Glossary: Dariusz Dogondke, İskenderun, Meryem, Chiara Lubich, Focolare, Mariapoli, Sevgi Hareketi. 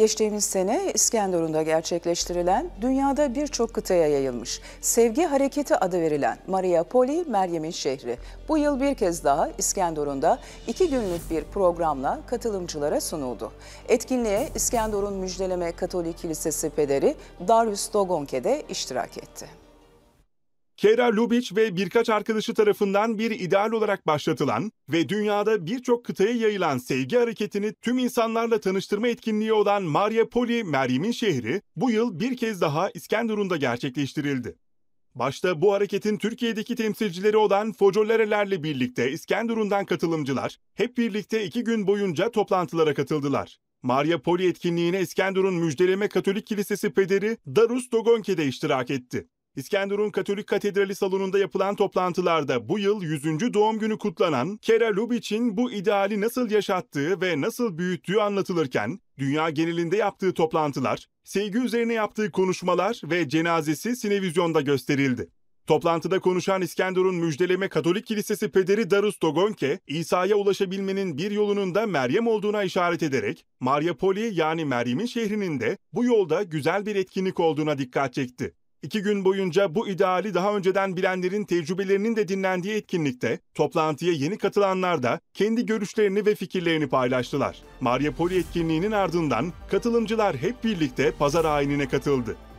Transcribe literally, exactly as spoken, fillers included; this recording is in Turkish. Geçtiğimiz sene İskenderun'da gerçekleştirilen, dünyada birçok kıtaya yayılmış, Sevgi Hareketi adı verilen Mariapoli, Meryem'in şehri, bu yıl bir kez daha İskenderun'da iki günlük bir programla katılımcılara sunuldu. Etkinliğe İskenderun Müjdeleme Katolik Kilisesi Pederi Dariusz Dogondke de iştirak etti. Chiara Lubich ve birkaç arkadaşı tarafından bir ideal olarak başlatılan ve dünyada birçok kıtaya yayılan sevgi hareketini tüm insanlarla tanıştırma etkinliği olan Mariapoli, Meryem'in şehri, bu yıl bir kez daha İskenderun'da gerçekleştirildi. Başta bu hareketin Türkiye'deki temsilcileri olan Focolare'lerle birlikte İskenderun'dan katılımcılar, hep birlikte iki gün boyunca toplantılara katıldılar. Mariapoli etkinliğine İskenderun Müjdeleme Katolik Kilisesi Pederi Dariusz Dogondke de iştirak etti. İskenderun Katolik Katedrali Salonu'nda yapılan toplantılarda bu yıl yüzüncü doğum günü kutlanan Chiara Lubich'in bu ideali nasıl yaşattığı ve nasıl büyüttüğü anlatılırken, dünya genelinde yaptığı toplantılar, sevgi üzerine yaptığı konuşmalar ve cenazesi Sinevizyon'da gösterildi. Toplantıda konuşan İskenderun Müjdeleme Katolik Kilisesi Pederi Dariusz Dogondke, İsa'ya ulaşabilmenin bir yolunun da Meryem olduğuna işaret ederek, Mariapoli yani Meryem'in şehrinin de bu yolda güzel bir etkinlik olduğuna dikkat çekti. İki gün boyunca bu ideali daha önceden bilenlerin tecrübelerinin de dinlendiği etkinlikte, toplantıya yeni katılanlar da kendi görüşlerini ve fikirlerini paylaştılar. Mariapoli etkinliğinin ardından katılımcılar hep birlikte pazar ayinine katıldı.